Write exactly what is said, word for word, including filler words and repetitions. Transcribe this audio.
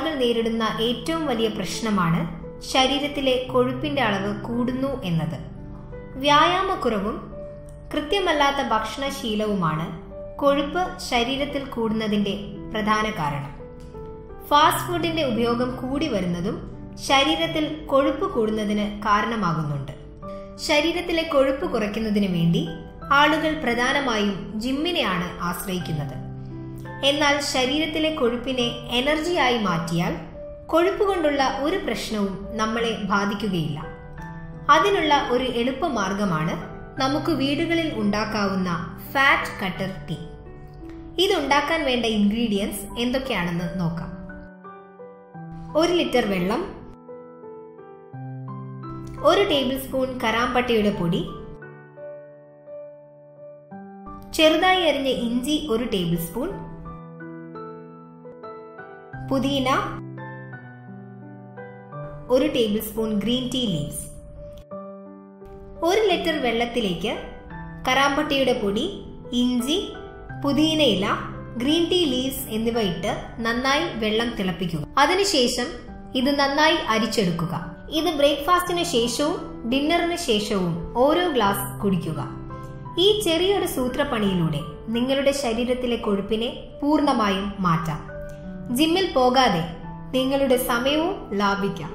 ആളുകൾ നേരിടുന്ന ഏറ്റവും വലിയ പ്രശ്നമാണ് ശരീരത്തിലെ കൊഴുപ്പിൻ്റെ അളവ് കൂടുന്നു എന്നത്. വ്യായാമക്കുറവും കൃത്യമല്ലാത്ത ഭക്ഷണശീലവുമാണ് കൊഴുപ്പ് ശരീരത്തിൽ കൂടുന്നതിൻ്റെ പ്രധാന കാരണം. ഫാസ്റ്റ് ഫുഡിൻ്റെ ഉപയോഗം കൂടി വരുന്നതും ശരീരത്തിൽ കൊഴുപ്പ് കൂടുന്നതിന് കാരണമാകുന്നുണ്ട്. ശരീരത്തിലെ കൊഴുപ്പ് കുറയ്ക്കുന്നതിന് വേണ്ടി ആളുകൾ പ്രധാനമായും ജിമ്മിനെയാണ് ആശ്രയിക്കുന്നത്. എന്നാൽ ശരീരത്തിലെ കൊഴുപ്പിനെ എനർജിയായി മാറ്റിയാൽ കൊഴുപ്പ് കൊണ്ടുള്ള ഒരു പ്രശ്നവും നമ്മളെ ബാധിക്കുകയില്ല. അതിനുള്ള ഒരു എളുപ്പ മാർഗമാണ് നമുക്ക് വീടുകളിൽ ഉണ്ടാക്കാവുന്ന ഫാറ്റ് കട്ടർ ടീ. ഇതുണ്ടാക്കാൻ വേണ്ട ഇൻഗ്രീഡിയൻസ് എന്തൊക്കെയാണെന്ന് നോക്കാം. ഒരു ലിറ്റർ വെള്ളം, ഒരു ടേബിൾ സ്പൂൺ കറാമ്പട്ടയുടെ പൊടി, ചെറുതായി അരിഞ്ഞ ഇഞ്ചി ഒരു ടേബിൾ സ്പൂൺ, പുതിന ഒരു tablespoon, green tea leaves. ഒരു ലിറ്റർ വെള്ളത്തിലേക്ക് കറാമ്പട്ടയുടെ പൊടി, ഇഞ്ചി, പുതിന ഇല, ഗ്രീൻ ടീ ലീവ്സ് എന്നിവ ഇട്ട് നന്നായി വെള്ളം തിളപ്പിക്കുക. അതിനുശേഷം ഇത് നന്നായി അരിച്ചെടുക്കുക. ഇത് ബ്രേക്ക്ഫാസ്റ്റിന് ശേഷവും ഡിന്നറിന് ശേഷവും ഓരോ ഗ്ലാസ് കുടിക്കുക. ഈ ചെറിയൊരു സൂത്രപ്പണിയിലൂടെ നിങ്ങളുടെ ശരീരത്തിലെ കൊഴുപ്പിനെ പൂർണ്ണമായും മാറ്റാം. ജിമ്മിൽ പോകാതെ നിങ്ങളുടെ സമയവും ലാഭിക്കാം.